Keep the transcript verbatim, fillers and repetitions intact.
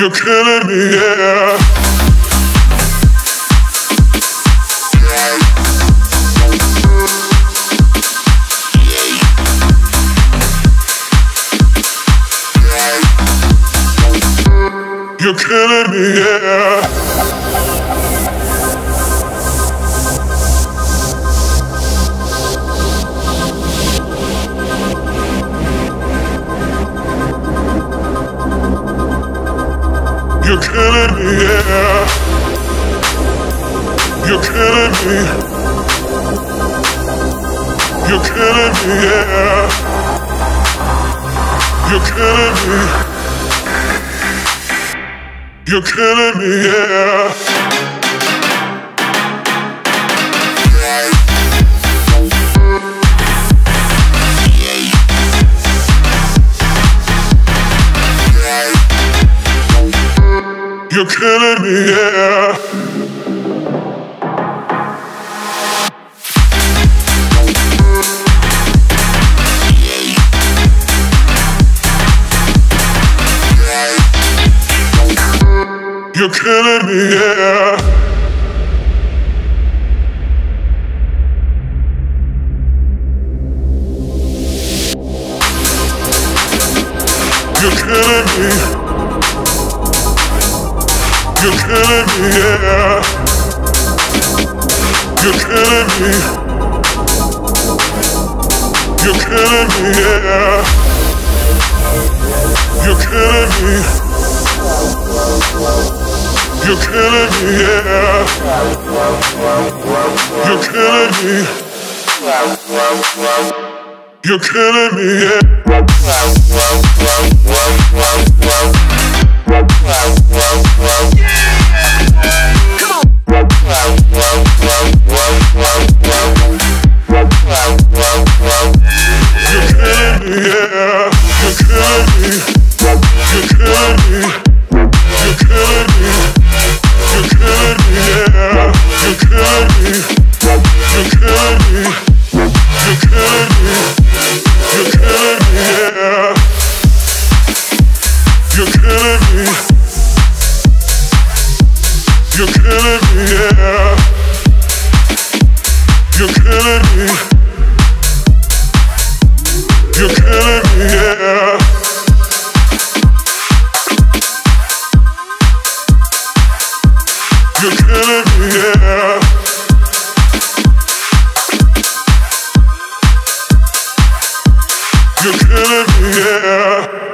You're killing me, yeah. You're killing me, yeah. You're killing me, yeah. You're killing me. You're killing me, yeah. You're killing me. You're killing me, yeah. You're killing me, yeah. You're killing me, yeah. You're killing me. You're killing me, yeah. You're killing me. You're killing me, yeah. You're killing me. You're killing me, yeah. You're killing me. You're killing me, yeah. You're killing me, yeah. You're killing me. You're killing me, yeah. You're killing me, yeah. You're killing me, yeah.